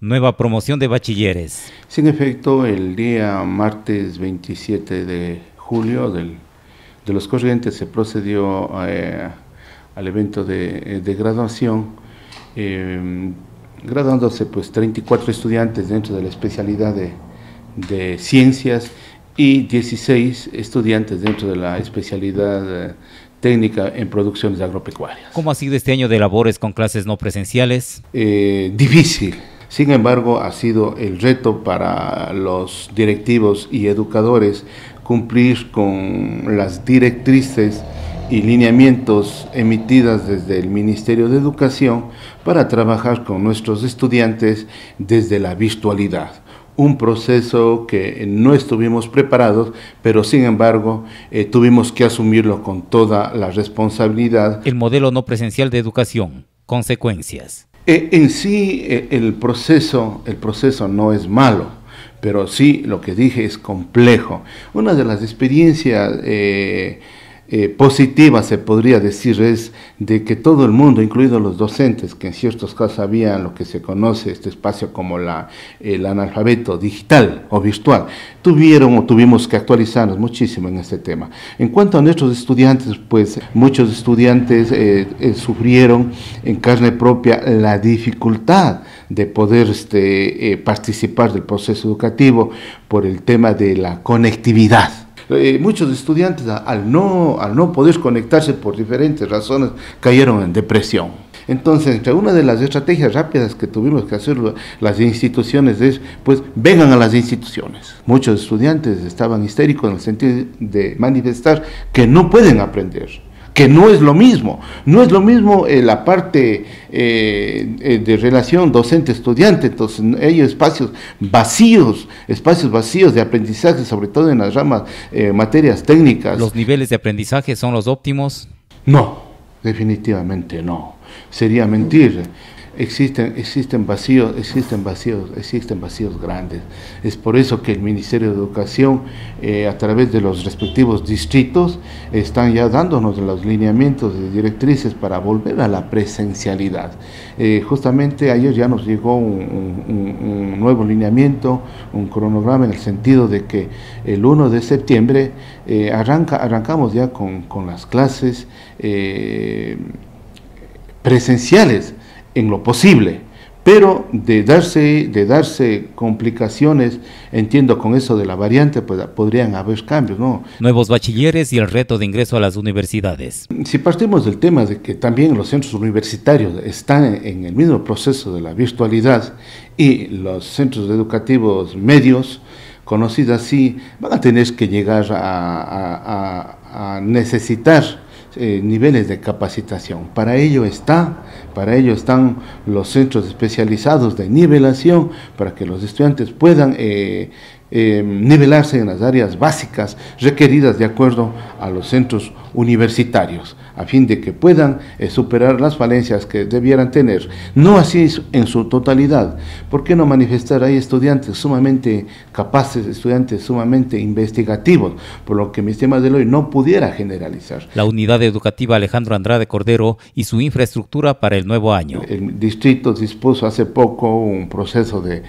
nueva promoción de bachilleres. Sí, en efecto, el día martes 27 de julio de los corrientes se procedió al evento de graduación, graduándose pues 34 estudiantes dentro de la especialidad de ciencias y 16 estudiantes dentro de la especialidad técnica en producciones agropecuarias. ¿Cómo ha sido este año de labores con clases no presenciales? Difícil. Sin embargo, ha sido el reto para los directivos y educadores cumplir con las directrices y lineamientos emitidas desde el Ministerio de Educación para trabajar con nuestros estudiantes desde la virtualidad. Un proceso que no estuvimos preparados, pero sin embargo tuvimos que asumirlo con toda la responsabilidad. El modelo no presencial de educación, consecuencias. En sí, el proceso no es malo, pero sí, lo que dije, es complejo. Una de las experiencias positivas, se podría decir, es de que todo el mundo, incluidos los docentes, que en ciertos casos sabían lo que se conoce este espacio como el analfabeto digital o virtual, tuvimos que actualizarnos muchísimo en este tema. En cuanto a nuestros estudiantes, pues muchos estudiantes sufrieron en carne propia la dificultad de poder participar del proceso educativo por el tema de la conectividad. Muchos estudiantes al no poder conectarse por diferentes razones cayeron en depresión. Entonces, entre una de las estrategias rápidas que tuvimos que hacer las instituciones es, pues, vengan a las instituciones. Muchos estudiantes estaban histéricos en el sentido de manifestar que no pueden aprender, que no es lo mismo, la parte de relación docente-estudiante. Entonces hay espacios vacíos de aprendizaje, sobre todo en las ramas, materias técnicas. ¿Los niveles de aprendizaje son los óptimos? No, definitivamente no, sería mentir. Existen vacíos grandes. Es por eso que el Ministerio de Educación, a través de los respectivos distritos, están ya dándonos los lineamientos y directrices para volver a la presencialidad. Justamente ayer ya nos llegó un nuevo lineamiento, un cronograma, en el sentido de que el 1 de septiembre arrancamos ya con las clases presenciales, en lo posible, pero de darse complicaciones, entiendo, con eso de la variante, pues podrían haber cambios, ¿no? Nuevos bachilleres y el reto de ingreso a las universidades. Si partimos del tema de que también los centros universitarios están en el mismo proceso de la virtualidad, y los centros educativos medios, conocidos así, van a tener que llegar a necesitar niveles de capacitación. Para ello están los centros especializados de nivelación, para que los estudiantes puedan nivelarse en las áreas básicas requeridas de acuerdo a los centros universitarios, a fin de que puedan superar las falencias que debieran tener. No así en su totalidad. ¿Por qué no manifestar? Hay estudiantes sumamente capaces, estudiantes sumamente investigativos, por lo que mis temas de hoy no pudiera generalizar. La unidad educativa Alejandro Andrade Cordero y su infraestructura para el nuevo año. El distrito dispuso hace poco un proceso de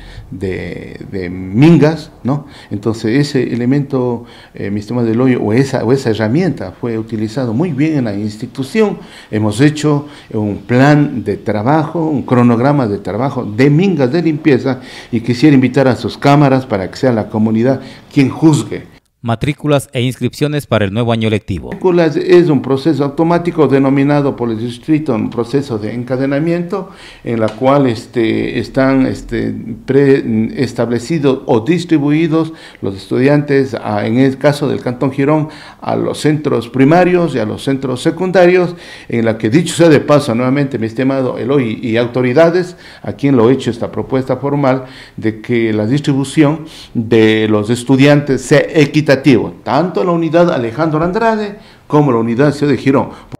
mingas, ¿no? Entonces ese elemento, mis temas de hoy, o esa herramienta fue utilizado muy bien en la institución. Hemos hecho un plan de trabajo, un cronograma de trabajo de mingas de limpieza, y quisiera invitar a sus cámaras para que sea la comunidad quien juzgue. Matrículas e inscripciones para el nuevo año lectivo. Matrículas es un proceso automático denominado por el distrito un proceso de encadenamiento, en la cual están establecidos o distribuidos los estudiantes, en el caso del Cantón Girón, a los centros primarios y a los centros secundarios, en la que, dicho sea de paso, nuevamente, mi estimado Eloy, y autoridades, a quien lo he hecho esta propuesta formal, de que la distribución de los estudiantes sea equitativa, tanto la unidad Alejandro Andrade como la unidad Ciudad de Girón.